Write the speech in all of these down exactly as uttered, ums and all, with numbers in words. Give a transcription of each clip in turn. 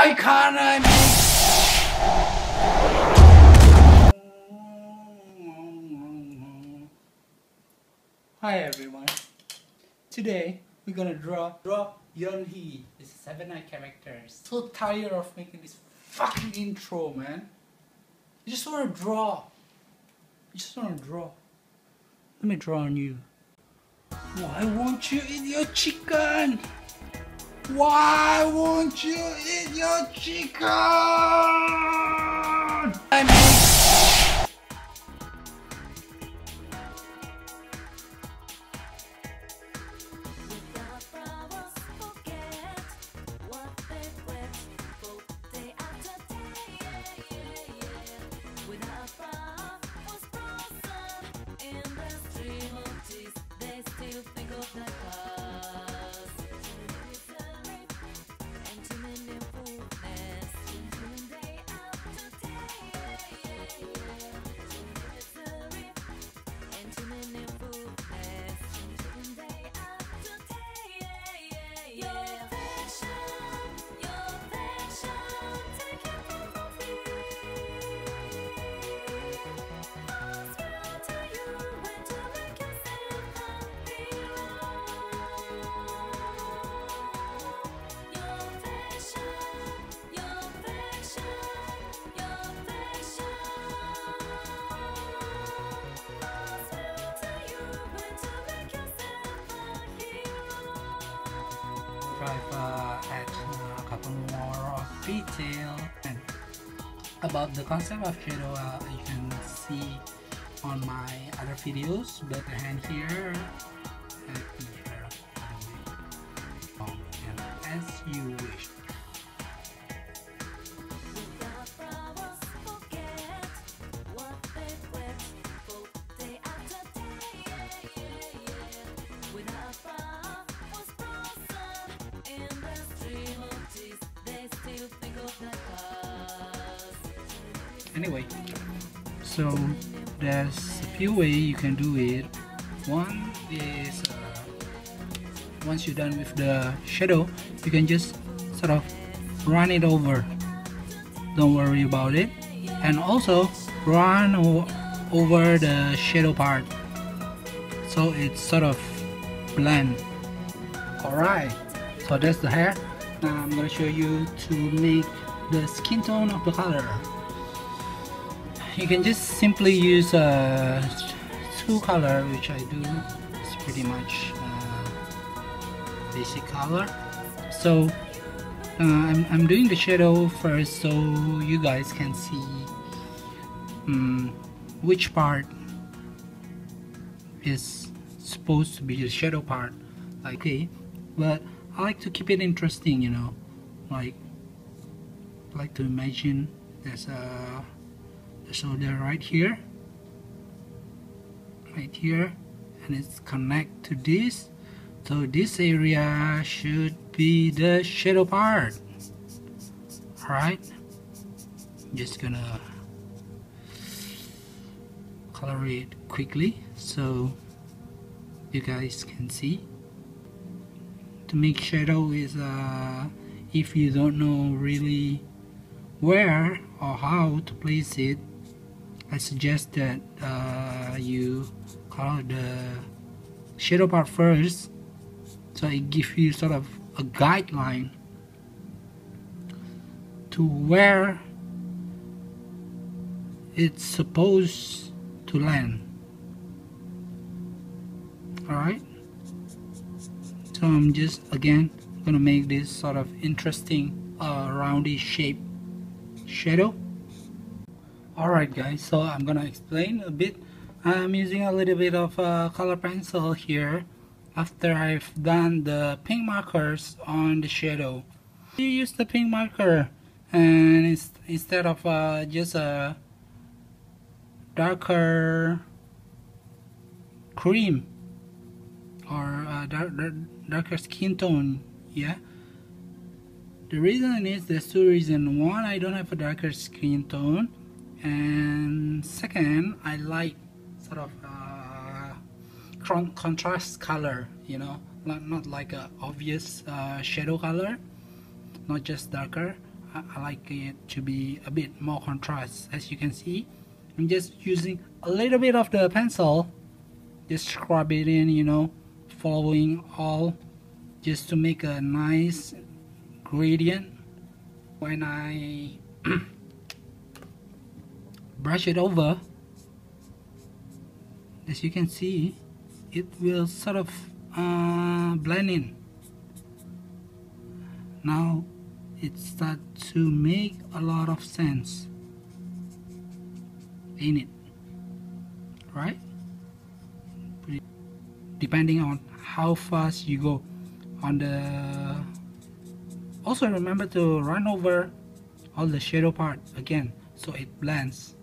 I can't, I mean. Hi everyone. Today we're gonna draw draw Yeon Hee. This is Seven Knights characters. So tired of making this fucking intro, man. You just wanna draw. You just wanna draw. Let me draw on you. Why won't you eat your chicken? Why won't you eat your chicken? I mean, Uh, add uh, a couple more of detail. And about the concept of shadow, uh, you can see on my other videos, but the hand here and here, oh, and as you wish. Anyway, so there's a few ways you can do it. One is uh, once you're done with the shadow, you can just sort of run it over. Don't worry about it. And also run over the shadow part, so it's sort of blend. Alright, so that's the hair. Now I'm gonna show you to make the skin tone of the color. You can just simply use uh, two color, which I do. It's pretty much uh, basic color. So uh, I'm, I'm doing the shadow first, so you guys can see um, which part is supposed to be the shadow part. Okay, but I like to keep it interesting, you know. Like, I like to imagine there's a shoulder right here, right here, and it's connect to this, so this area should be the shadow part. Alright, just gonna color it quickly so you guys can see. To make shadow is uh, if you don't know really where or how to place it, I suggest that uh, you color the shadow part first, so it gives you sort of a guideline to where it's supposed to land. Alright, so I'm just again gonna make this sort of interesting uh, roundy shape shadow. Alright guys, so I'm gonna explain a bit. I'm using a little bit of uh, color pencil here after I've done the pink markers on the shadow. You use the pink marker, and it's, instead of uh, just a darker cream or a dark, dark, darker skin tone, yeah. The reason is there's two reasons. One, I don't have a darker skin tone. And second, I like sort of uh, con contrast color, you know, not, not like a obvious uh, shadow color, not just darker. I, I like it to be a bit more contrast. As you can see, I'm just using a little bit of the pencil, just scrub it in, you know, following all, just to make a nice gradient. When I brush it over, as you can see, it will sort of uh, blend in. Now it starts to make a lot of sense, ain't it? Right? Pretty, depending on how fast you go on the. Also remember to run over all the shadow part again so it blends.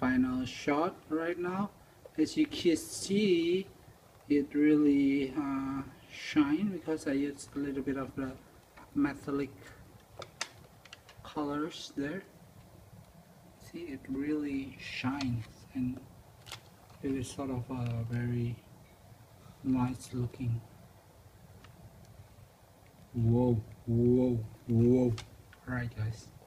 final shot right now. As you can see, it really uh, shine because I used a little bit of the metallic colors there. See, it really shines and it is sort of a very nice looking. Whoa, whoa, whoa. Alright guys.